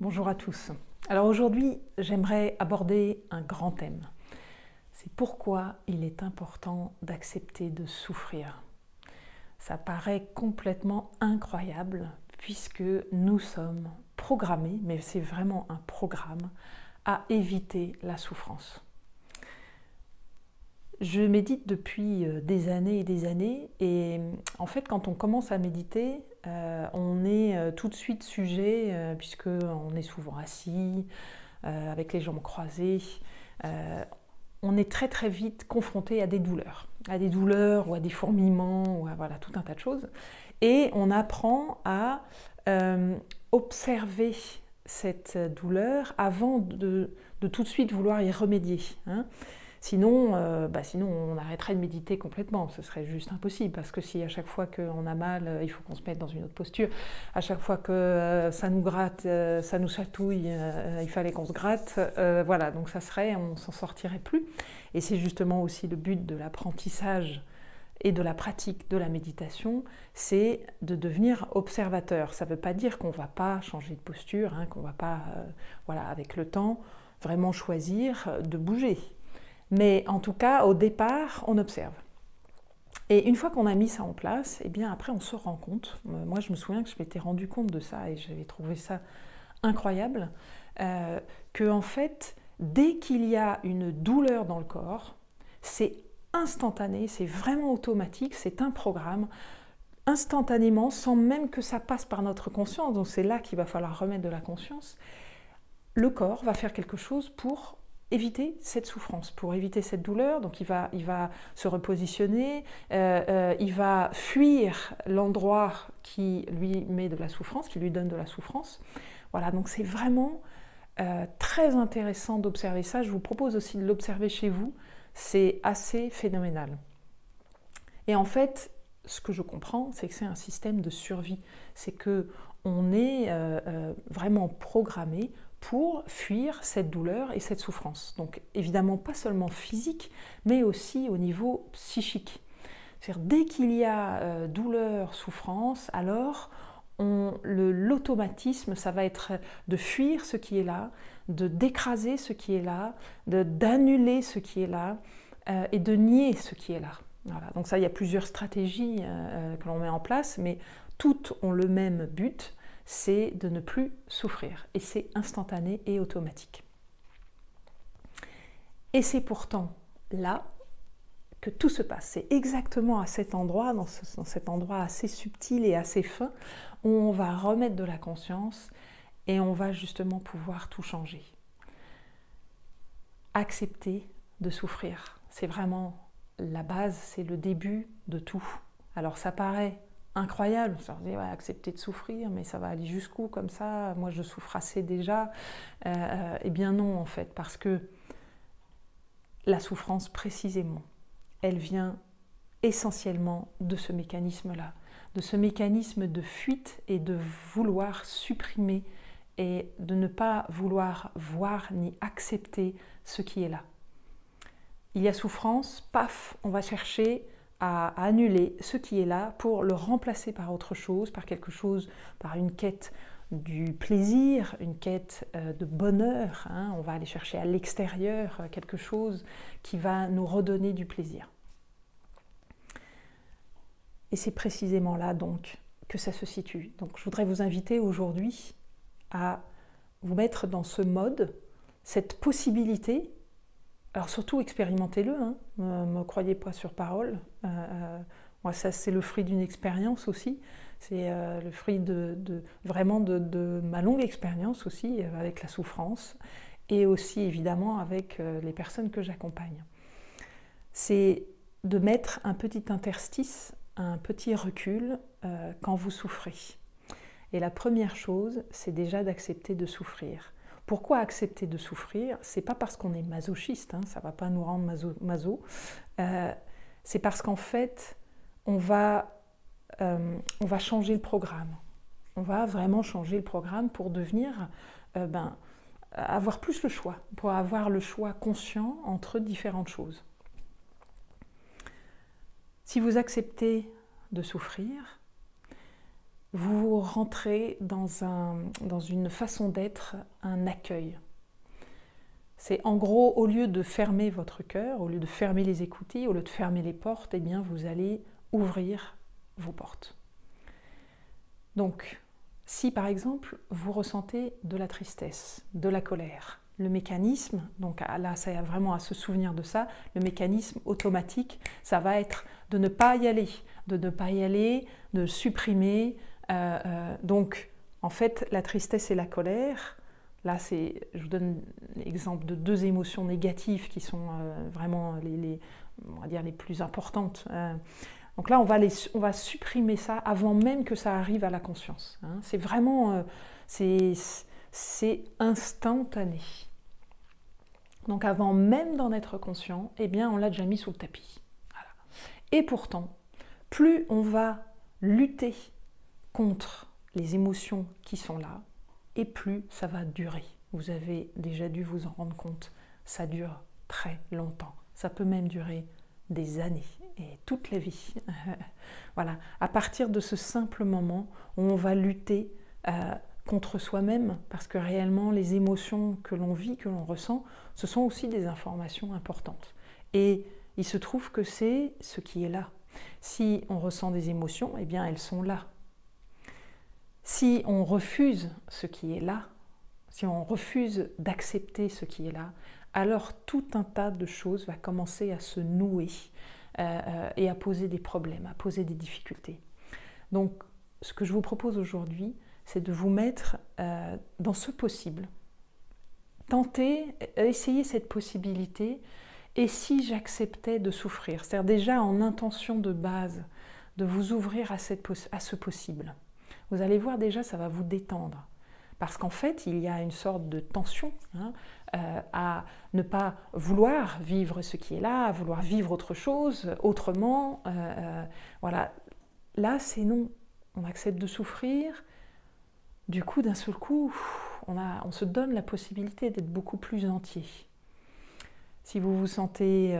Bonjour à tous. Alors aujourd'hui, j'aimerais aborder un grand thème. C'est pourquoi il est important d'accepter de souffrir. Ça paraît complètement incroyable puisque nous sommes programmés, mais c'est vraiment un programme, à éviter la souffrance. Je médite depuis des années et en fait quand on commence à méditer, on est tout de suite sujet, puisqu'on est souvent assis, avec les jambes croisées, on est très très vite confronté à des douleurs. À des douleurs ou à des fourmillements, ou à voilà, tout un tas de choses. Et on apprend à observer cette douleur avant de tout de suite vouloir y remédier. Hein. Sinon, sinon, on arrêterait de méditer complètement, ce serait juste impossible, parce que si à chaque fois qu'on a mal, il faut qu'on se mette dans une autre posture, à chaque fois que ça nous gratte, ça nous chatouille, il fallait qu'on se gratte, voilà, donc ça serait, on ne s'en sortirait plus. Et c'est justement aussi le but de l'apprentissage et de la pratique de la méditation, c'est de devenir observateur. Ça ne veut pas dire qu'on ne va pas changer de posture, hein, qu'on ne va pas, voilà, avec le temps, vraiment choisir de bouger. Mais en tout cas, au départ, on observe. Et une fois qu'on a mis ça en place, eh bien après, on se rend compte. Moi, je me souviens que je m'étais rendu compte de ça et j'avais trouvé ça incroyable, que en fait, dès qu'il y a une douleur dans le corps, c'est instantané, c'est vraiment automatique, c'est un programme instantanément, sans même que ça passe par notre conscience. Donc c'est là qu'il va falloir remettre de la conscience. Le corps va faire quelque chose pour éviter cette souffrance, pour éviter cette douleur. Donc il va se repositionner, il va fuir l'endroit qui lui met de la souffrance, qui lui donne de la souffrance. Voilà, donc c'est vraiment très intéressant d'observer ça. Je vous propose aussi de l'observer chez vous, c'est assez phénoménal. Et en fait, ce que je comprends, c'est que c'est un système de survie, c'est qu'on est vraiment programmé pour fuir cette douleur et cette souffrance. Donc évidemment pas seulement physique, mais aussi au niveau psychique. C'est-à-dire dès qu'il y a douleur, souffrance, alors l'automatisme, ça va être de fuir ce qui est là, de d'écraser ce qui est là, d'annuler ce qui est là et de nier ce qui est là. Voilà. Donc ça, il y a plusieurs stratégies que l'on met en place, mais toutes ont le même but, c'est de ne plus souffrir. Et c'est instantané et automatique. Et c'est pourtant là que tout se passe. C'est exactement à cet endroit, dans cet endroit assez subtil et assez fin, où on va remettre de la conscience et on va justement pouvoir tout changer. Accepter de souffrir, c'est vraiment la base, c'est le début de tout. Alors ça paraît incroyable, on se dit, ouais, accepter de souffrir, mais ça va aller jusqu'où comme ça, moi je souffre assez déjà. Eh bien non en fait, parce que la souffrance précisément, elle vient essentiellement de ce mécanisme-là, de ce mécanisme de fuite et de vouloir supprimer et de ne pas vouloir voir ni accepter ce qui est là. Il y a souffrance, paf, on va chercher à annuler ce qui est là pour le remplacer par autre chose, par quelque chose, par une quête du plaisir, une quête de bonheur. Hein. On va aller chercher à l'extérieur quelque chose qui va nous redonner du plaisir. Et c'est précisément là donc que ça se situe. Donc je voudrais vous inviter aujourd'hui à vous mettre dans ce mode, cette possibilité. Alors surtout expérimentez-le, hein. Ne me croyez pas sur parole. Moi, ça c'est le fruit d'une expérience aussi, c'est le fruit de ma longue expérience aussi avec la souffrance et aussi évidemment avec les personnes que j'accompagne. C'est de mettre un petit interstice, un petit recul quand vous souffrez. Et la première chose, c'est déjà d'accepter de souffrir. Pourquoi accepter de souffrir? C'est pas parce qu'on est masochiste, hein, ça ne va pas nous rendre maso. C'est parce qu'en fait, on va changer le programme. On va vraiment changer le programme pour devenir, avoir plus le choix, pour avoir le choix conscient entre différentes choses. Si vous acceptez de souffrir, vous rentrez dans, une façon d'être, un accueil. C'est en gros, au lieu de fermer votre cœur, au lieu de fermer les écoutilles, au lieu de fermer les portes, eh bien vous allez ouvrir vos portes. Donc, si par exemple, vous ressentez de la tristesse, de la colère, le mécanisme, donc là, ça a vraiment à se souvenir de ça, le mécanisme automatique, ça va être de ne pas y aller, de supprimer. Donc, en fait, la tristesse et la colère, là, je vous donne l'exemple de deux émotions négatives qui sont vraiment on va dire les plus importantes. Donc là, on va supprimer ça avant même que ça arrive à la conscience. Hein. C'est vraiment... c'est instantané. Donc avant même d'en être conscient, eh bien on l'a déjà mis sous le tapis. Voilà. Et pourtant, plus on va lutter contre les émotions qui sont là, et plus ça va durer. Vous avez déjà dû vous en rendre compte, ça dure très longtemps. Ça peut même durer des années et toute la vie. Voilà. À partir de ce simple moment où on va lutter contre soi-même, parce que réellement les émotions que l'on vit, que l'on ressent, ce sont aussi des informations importantes. Et il se trouve que c'est ce qui est là. Si on ressent des émotions, eh bien elles sont là. Si on refuse ce qui est là, si on refuse d'accepter ce qui est là, alors tout un tas de choses va commencer à se nouer et à poser des problèmes, à poser des difficultés. Donc ce que je vous propose aujourd'hui, c'est de vous mettre dans ce possible. Tentez, essayez cette possibilité. Et si j'acceptais de souffrir, c'est-à-dire déjà en intention de base, de vous ouvrir à, ce possible, vous allez voir déjà, ça va vous détendre. Parce qu'en fait, il y a une sorte de tension à ne pas vouloir vivre ce qui est là, à vouloir vivre autre chose, autrement. Voilà. Là, c'est non. On accepte de souffrir. Du coup, d'un seul coup, on se donne la possibilité d'être beaucoup plus entier. Si vous vous sentez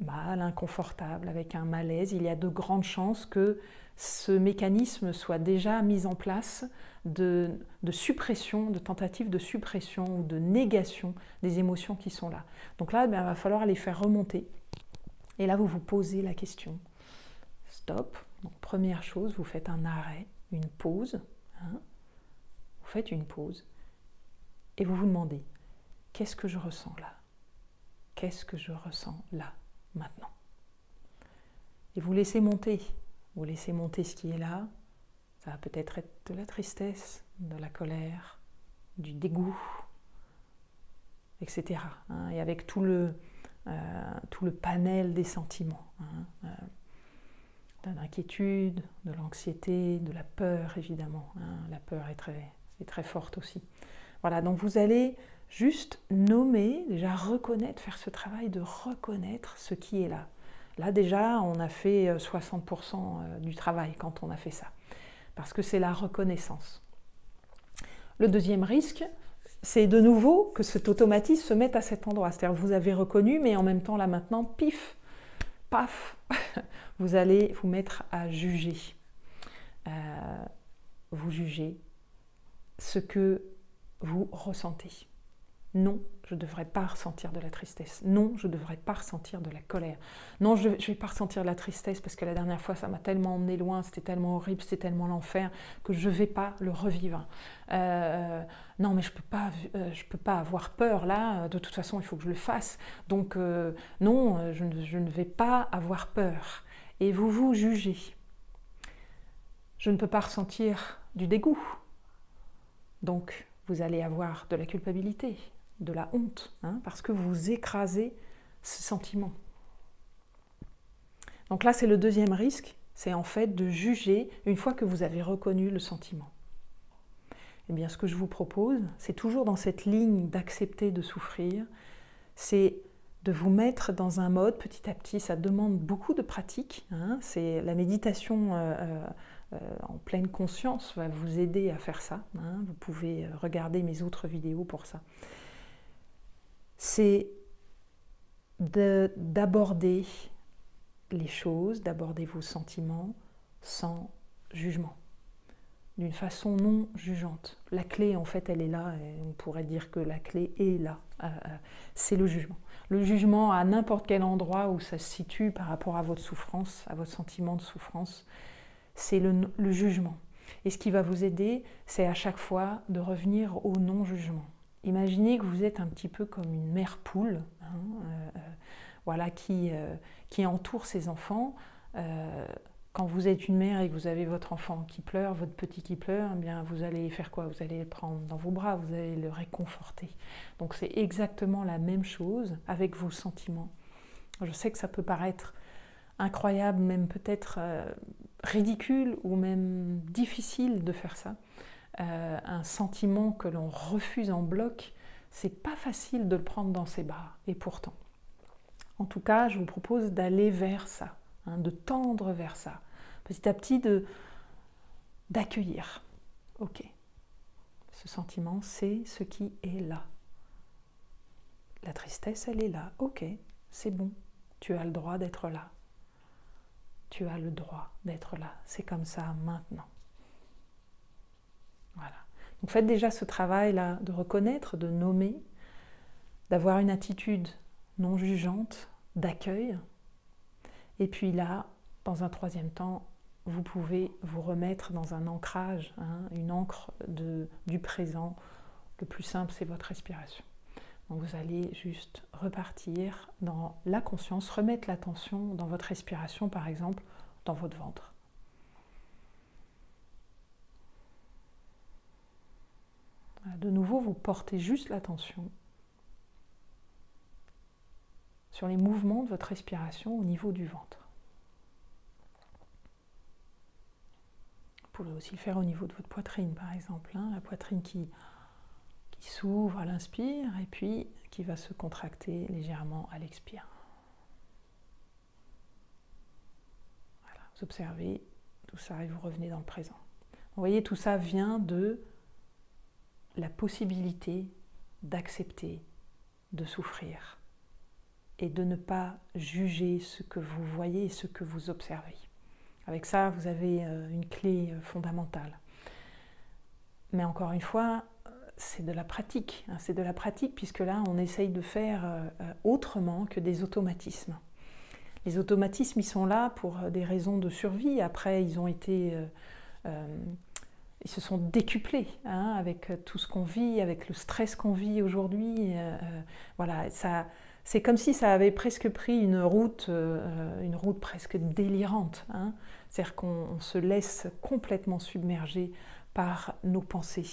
mal, inconfortable, avec un malaise, il y a de grandes chances que ce mécanisme soit déjà mis en place de suppression, de tentative de suppression ou de négation des émotions qui sont là. Donc là, ben, il va falloir les faire remonter. Et là, vous vous posez la question. Stop. Donc, première chose, vous faites un arrêt, une pause. Hein? Vous faites une pause et vous vous demandez, qu'est-ce que je ressens là? Qu'est-ce que je ressens là, maintenant? Et vous laissez monter ce qui est là. Ça va peut-être être de la tristesse, de la colère, du dégoût, etc. Hein? Et avec tout le panel des sentiments. Hein? De l'inquiétude, de l'anxiété, de la peur évidemment. La peur est très forte aussi. Voilà, donc vous allez juste nommer, déjà reconnaître, faire ce travail de reconnaître ce qui est là. Là déjà, on a fait 60% du travail quand on a fait ça, parce que c'est la reconnaissance. Le deuxième risque, c'est de nouveau que cet automatisme se mette à cet endroit. C'est-à-dire que vous avez reconnu, mais en même temps là maintenant, pif, paf, vous allez vous mettre à juger. Vous jugez ce que vous ressentez. Non, je ne devrais pas ressentir de la tristesse. Non, je ne devrais pas ressentir de la colère. Non, je ne vais pas ressentir de la tristesse parce que la dernière fois, ça m'a tellement emmené loin, c'était tellement horrible, c'était tellement l'enfer que je ne vais pas le revivre. Non, mais je ne peux pas avoir peur là. De toute façon, il faut que je le fasse. Donc, non, je ne vais pas avoir peur. Et vous vous jugez. Je ne peux pas ressentir du dégoût. Donc, vous allez avoir de la culpabilité, de la honte, hein, parce que vous écrasez ce sentiment. Donc là, c'est le deuxième risque, c'est en fait de juger une fois que vous avez reconnu le sentiment. Eh bien, ce que je vous propose, c'est toujours dans cette ligne d'accepter de souffrir, c'est de vous mettre dans un mode petit à petit. Ça demande beaucoup de pratique, hein, c'est la méditation en pleine conscience va vous aider à faire ça. Hein. Vous pouvez regarder mes autres vidéos pour ça. C'est d'aborder les choses, d'aborder vos sentiments sans jugement. d'une façon non jugeante. La clé, en fait, elle est là, et on pourrait dire que la clé est là, c'est le jugement. Le jugement à n'importe quel endroit où ça se situe par rapport à votre souffrance, à votre sentiment de souffrance, c'est le jugement. Et ce qui va vous aider, c'est à chaque fois de revenir au non-jugement. Imaginez que vous êtes un petit peu comme une mère poule, voilà, qui entoure ses enfants. Quand vous êtes une mère et que vous avez votre enfant qui pleure, votre petit qui pleure, eh bien vous allez faire quoi? Vous allez le prendre dans vos bras, vous allez le réconforter. Donc c'est exactement la même chose avec vos sentiments. Je sais que ça peut paraître incroyable, même peut-être ridicule ou même difficile de faire ça. Un sentiment que l'on refuse en bloc, c'est pas facile de le prendre dans ses bras, et pourtant. En tout cas, je vous propose d'aller vers ça, hein, de tendre vers ça, petit à petit d'accueillir. Ok, ce sentiment, c'est ce qui est là. La tristesse, elle est là. Ok, c'est bon, tu as le droit d'être là. Tu as le droit d'être là. C'est comme ça maintenant. Voilà. Donc faites déjà ce travail-là de reconnaître, de nommer, d'avoir une attitude non jugeante, d'accueil. Et puis là, dans un troisième temps, vous pouvez vous remettre dans un ancrage, hein, une ancre du présent. Le plus simple, c'est votre respiration. Donc vous allez juste repartir dans la conscience, remettre l'attention dans votre respiration, par exemple, dans votre ventre. De nouveau, vous portez juste l'attention sur les mouvements de votre respiration au niveau du ventre. Vous pouvez aussi le faire au niveau de votre poitrine, par exemple, hein, la poitrine qui s'ouvre à l'inspire et puis qui va se contracter légèrement à l'expire. Voilà, vous observez tout ça et vous revenez dans le présent. Vous voyez, tout ça vient de la possibilité d'accepter, de souffrir et de ne pas juger ce que vous voyez et ce que vous observez. Avec ça, vous avez une clé fondamentale. Mais encore une fois, c'est de la pratique, hein, c'est de la pratique puisque là, on essaye de faire autrement que des automatismes. Les automatismes, ils sont là pour des raisons de survie. Après, ils ont été... ils se sont décuplés, hein, avec tout ce qu'on vit, avec le stress qu'on vit aujourd'hui. Voilà, c'est comme si ça avait presque pris une route presque délirante, hein. C'est-à-dire qu'on se laisse complètement submerger par nos pensées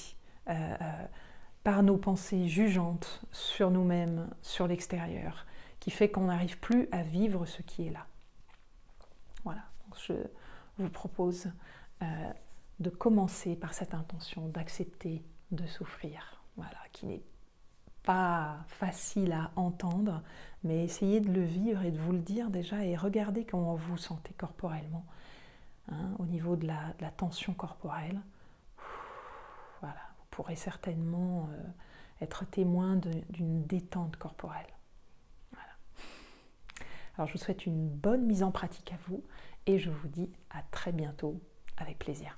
jugeantes sur nous-mêmes, sur l'extérieur, qui fait qu'on n'arrive plus à vivre ce qui est là. Voilà, donc je vous propose... de commencer par cette intention d'accepter de souffrir, voilà, qui n'est pas facile à entendre, mais essayez de le vivre et de vous le dire déjà, et regardez comment vous vous sentez corporellement, hein, au niveau de la tension corporelle. Voilà, vous pourrez certainement être témoin d'une détente corporelle. Voilà. Alors je vous souhaite une bonne mise en pratique à vous, et je vous dis à très bientôt, avec plaisir.